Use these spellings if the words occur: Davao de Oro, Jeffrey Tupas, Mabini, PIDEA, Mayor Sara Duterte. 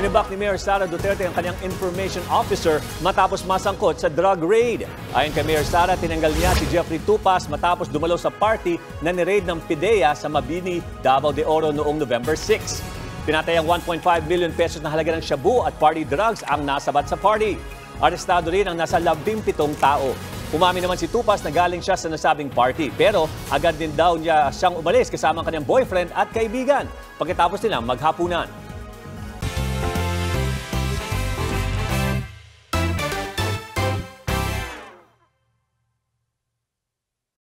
Binibak ni Mayor Sara Duterte ang kanyang information officer matapos masangkot sa drug raid. Ayon kay Mayor Sara, tinanggal niya si Jeffrey Tupas matapos dumalo sa party na ni-raid ng PIDEA sa Mabini, Davao de Oro noong November 6. Pinatayang 1.5 million pesos na halaga ng shabu at party drugs ang nasabat sa party. Arestado rin ang nasa 17 tao. Umamin naman si Tupas na galing siya sa nasabing party, pero agad din daw niya siyang umalis kasama kanyang boyfriend at kaibigan pagkatapos nilang maghapunan.